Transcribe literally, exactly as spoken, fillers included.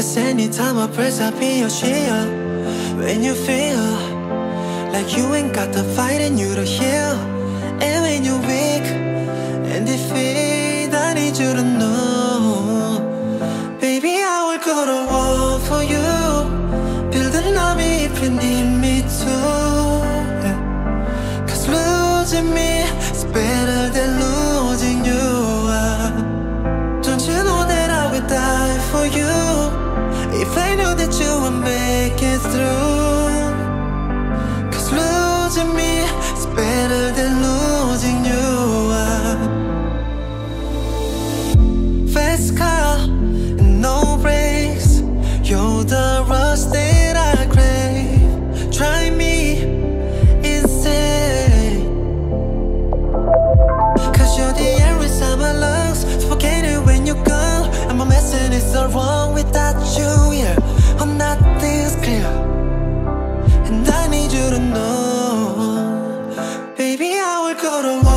Cause anytime I press I'll be your shield. When you feel like you ain't got the fight and you to heal, and when you're weak and defeated, I need you to know, baby, I will go to war for you. Build an army if you need me to. Cause losing me is better than losing you. Don't you know that I will die for you if I know that you will make it through? Losing me is better than losing you. Fast car and no brakes, you're the rush that I crave. Try me instead, cause you're the air inside my lungs, suffocated when you're gone. I'm a mess and it's all wrong without you here. Yeah. I'm not this clear and I need you to know. Baby, I would go to